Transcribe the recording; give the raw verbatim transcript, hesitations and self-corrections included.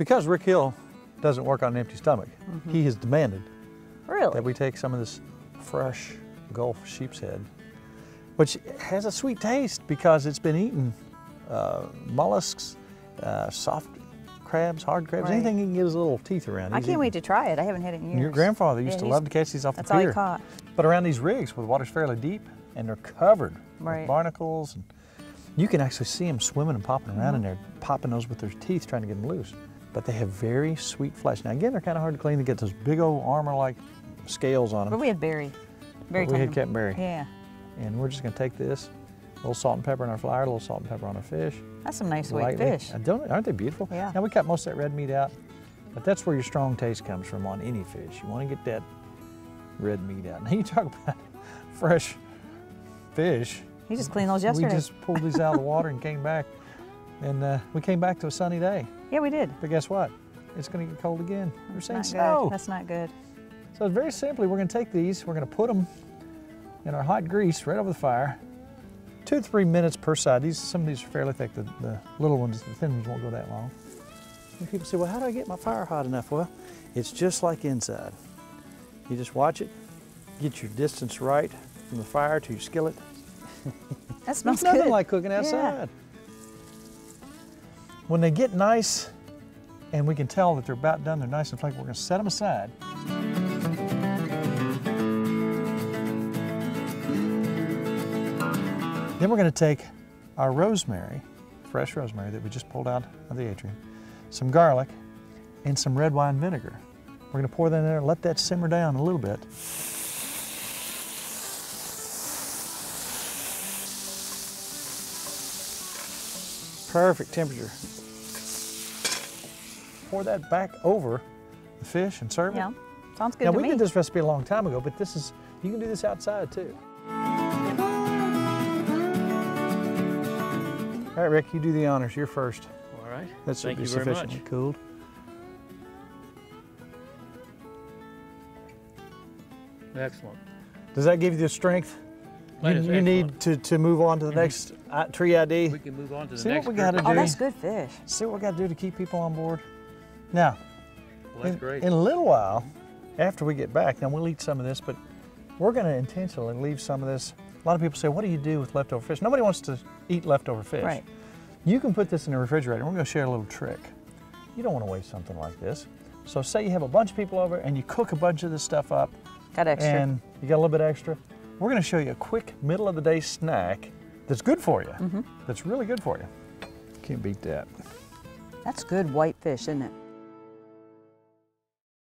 Because Rick Hill doesn't work on an empty stomach, mm-hmm. he has demanded really? that we take some of this fresh Gulf sheep's head, which has a sweet taste because it's been eaten. Uh, mollusks, uh, soft crabs, hard crabs, right. anything you can get his little teeth around. I can't eating. wait to try it. I haven't had it in years. Your grandfather used yeah, to love to catch these off the pier. That's all he caught. But around these rigs where the water's fairly deep and they're covered right. with barnacles, and you can actually see them swimming and popping around mm-hmm. in there, popping those with their teeth trying to get them loose. But they have very sweet flesh. Now again, they're kind of hard to clean. They get those big old armor-like scales on them. But we had Barry. Barry we had Captain Barry. Yeah. And we're just going to take this, a little salt and pepper in our flour, a little salt and pepper on our fish. That's some nice white fish. I don't, aren't they beautiful? Yeah. Now we cut most of that red meat out, but that's where your strong taste comes from on any fish. You want to get that red meat out. Now you talk about fresh fish. You just cleaned those yesterday. We just pulled these out of the water and came back. And uh, we came back to a sunny day. Yeah, we did. But guess what? It's going to get cold again. We're saying snow. That's not good. So very simply, we're going to take these, we're going to put them in our hot grease right over the fire, two to three minutes per side. These, some of these are fairly thick. The, the little ones, the thin ones won't go that long. And people say, well, how do I get my fire hot enough? Well, it's just like inside. You just watch it, get your distance right from the fire to your skillet. That smells good. It's nothing like cooking outside. Yeah. When they get nice, and we can tell that they're about done, they're nice and flaky, we're gonna set them aside. Then we're going to take our rosemary, fresh rosemary that we just pulled out of the atrium, some garlic, and some red wine vinegar. We're going to pour that in there and let that simmer down a little bit. Perfect temperature. Pour that back over the fish and serve it. Yeah, sounds good to me. Now we did this recipe a long time ago, but this is, you can do this outside too. All right, Rick, you do the honors. You're first. All right. That should be sufficiently cooled. Excellent. Does that give you the strength you, you need to, to move on to the next tree I D? We can move on to the next. See what we got to do. Oh, that's good fish. See what we got to do to keep people on board. Now, well, that's in, great. in a little while, after we get back, now we'll eat some of this, but we're going to intentionally leave some of this. A lot of people say, what do you do with leftover fish? Nobody wants to eat leftover fish. Right. You can put this in the refrigerator. We're going to share a little trick. You don't want to waste something like this. So say you have a bunch of people over and you cook a bunch of this stuff up. Got extra. And you got a little bit extra. We're going to show you a quick middle of the day snack that's good for you. Mm-hmm. That's really good for you. Can't beat that. That's good white fish, isn't it?